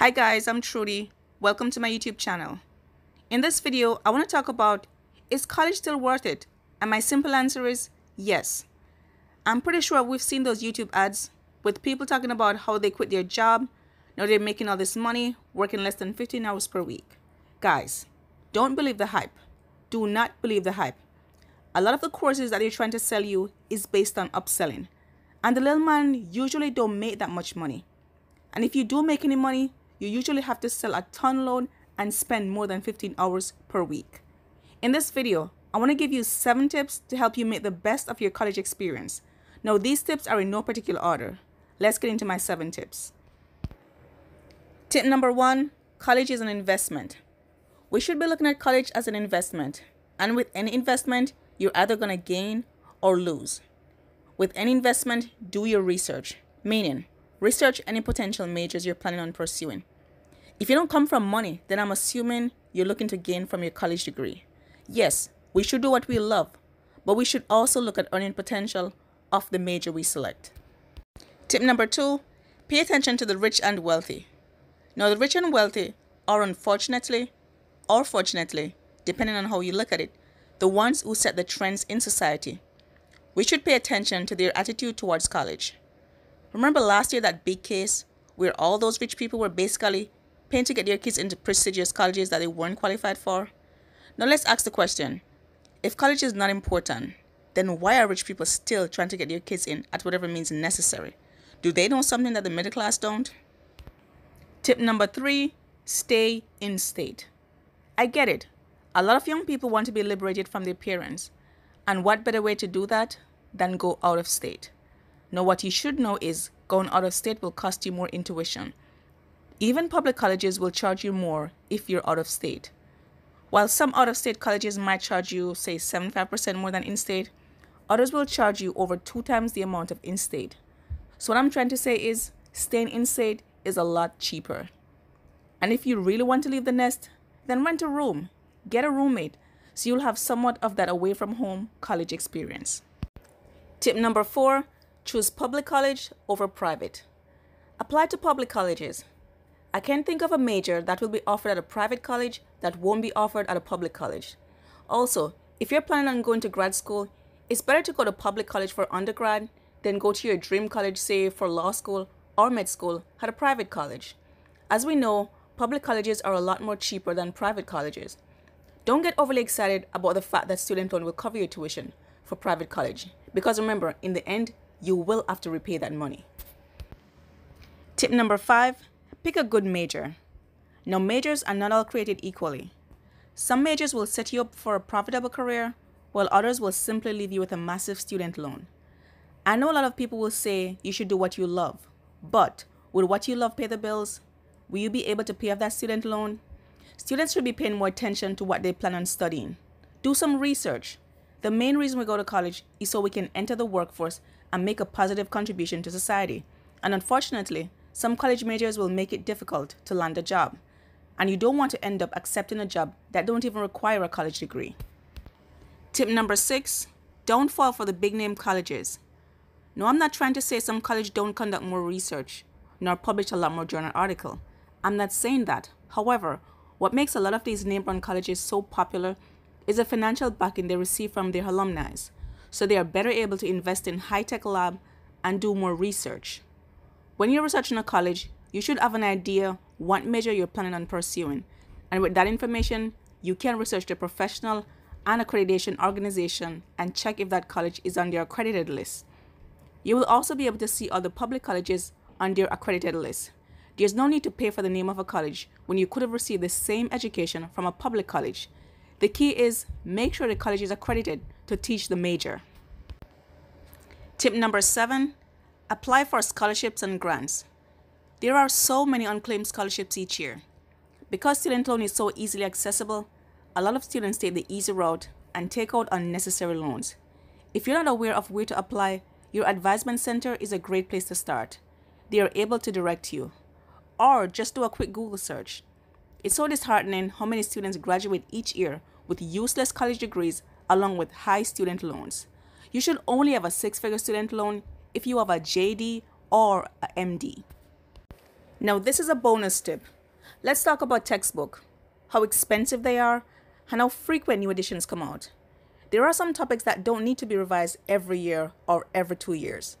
Hi guys, I'm Trudy. Welcome to my YouTube channel. In this video, I want to talk about, is college still worth it? And my simple answer is yes. I'm pretty sure we've seen those YouTube ads with people talking about how they quit their job, now they're making all this money, working less than 15 hours per week. Guys, don't believe the hype. Do not believe the hype. A lot of the courses that they're trying to sell you is based on upselling. And the little man usually don't make that much money. And if you do make any money, you usually have to sell a ton load and spend more than 15 hours per week. In this video, I want to give you 7 tips to help you make the best of your college experience. Now, these tips are in no particular order. Let's get into my 7 tips. Tip number 1, college is an investment. We should be looking at college as an investment. And with any investment, you're either going to gain or lose. With any investment, do your research, meaning research any potential majors you're planning on pursuing. If you don't come from money, then I'm assuming you're looking to gain from your college degree. Yes, we should do what we love, but we should also look at earning potential of the major we select. Tip number 2, pay attention to the rich and wealthy. Now, the rich and wealthy are, unfortunately or fortunately, depending on how you look at it, the ones who set the trends in society. We should pay attention to their attitude towards college. Remember last year that big case where all those rich people were basically paying to get their kids into prestigious colleges that they weren't qualified for? Now let's ask the question, if college is not important, then why are rich people still trying to get their kids in at whatever means necessary? Do they know something that the middle class don't? Tip number 3, stay in state. I get it. A lot of young people want to be liberated from their parents. And what better way to do that than go out of state? Now, what you should know is going out of state will cost you more in tuition. Even public colleges will charge you more if you're out of state. While some out-of-state colleges might charge you, say, 75% more than in-state, others will charge you over 2 times the amount of in-state. So what I'm trying to say is staying in-state is a lot cheaper. And if you really want to leave the nest, then rent a room, get a roommate, so you'll have somewhat of that away-from-home college experience. Tip number 4. Choose public college over private. Apply to public colleges. I can't think of a major that will be offered at a private college that won't be offered at a public college. Also, if you're planning on going to grad school, it's better to go to public college for undergrad than go to your dream college, say for law school or med school, at a private college. As we know, public colleges are a lot more cheaper than private colleges. Don't get overly excited about the fact that student loan will cover your tuition for private college, because remember, in the end, you will have to repay that money. Tip number 5, pick a good major. Now, majors are not all created equally. Some majors will set you up for a profitable career, while others will simply leave you with a massive student loan. I know a lot of people will say you should do what you love, but will what you love pay the bills? Will you be able to pay off that student loan? Students should be paying more attention to what they plan on studying. Do some research. The main reason we go to college is so we can enter the workforce and make a positive contribution to society. And unfortunately, some college majors will make it difficult to land a job. And you don't want to end up accepting a job that don't even require a college degree. Tip number 6, don't fall for the big name colleges. No, I'm not trying to say some colleges don't conduct more research, nor publish a lot more journal articles. I'm not saying that. However, what makes a lot of these name-brand colleges so popular is the financial backing they receive from their alumni, so they are better able to invest in high-tech lab and do more research. When you're researching a college, you should have an idea what major you're planning on pursuing, and with that information, you can research the professional and accreditation organization and check if that college is on their accredited list. You will also be able to see other public colleges on their accredited list. There's no need to pay for the name of a college when you could have received the same education from a public college. The key is make sure the college is accredited to teach the major. Tip number 7, apply for scholarships and grants. There are so many unclaimed scholarships each year. Because student loan is so easily accessible, a lot of students take the easy route and take out unnecessary loans. If you're not aware of where to apply, your advisement center is a great place to start. They are able to direct you. Or just do a quick Google search. It's so disheartening how many students graduate each year with useless college degrees along with high student loans. You should only have a 6-figure student loan if you have a JD or a MD. Now this is a bonus tip. Let's talk about textbooks, how expensive they are, and how frequent new editions come out. There are some topics that don't need to be revised every year or every 2 years.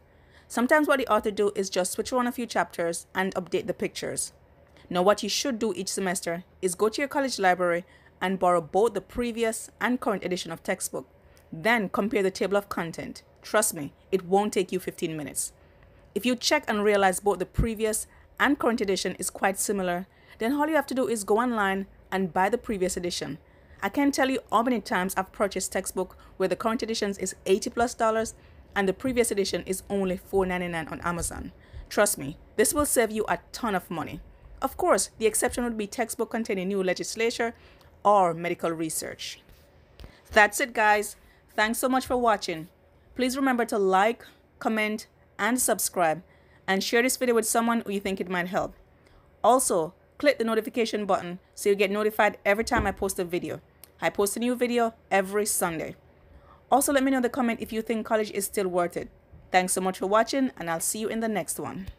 Sometimes what the author do is just switch around a few chapters and update the pictures. Now what you should do each semester is go to your college library and borrow both the previous and current edition of textbook. Then compare the table of content. Trust me, it won't take you 15 minutes. If you check and realize both the previous and current edition is quite similar, then all you have to do is go online and buy the previous edition. I can't tell you how many times I've purchased textbook where the current edition is $80+ and the previous edition is only $4.99 on Amazon. Trust me, this will save you a ton of money. Of course, the exception would be textbook containing new legislation or medical research. That's it, guys. Thanks so much for watching. Please remember to like, comment, and subscribe, and share this video with someone who you think it might help. Also, click the notification button so you get notified every time I post a video. I post a new video every Sunday. Also, let me know in the comment if you think college is still worth it. Thanks so much for watching, and I'll see you in the next one.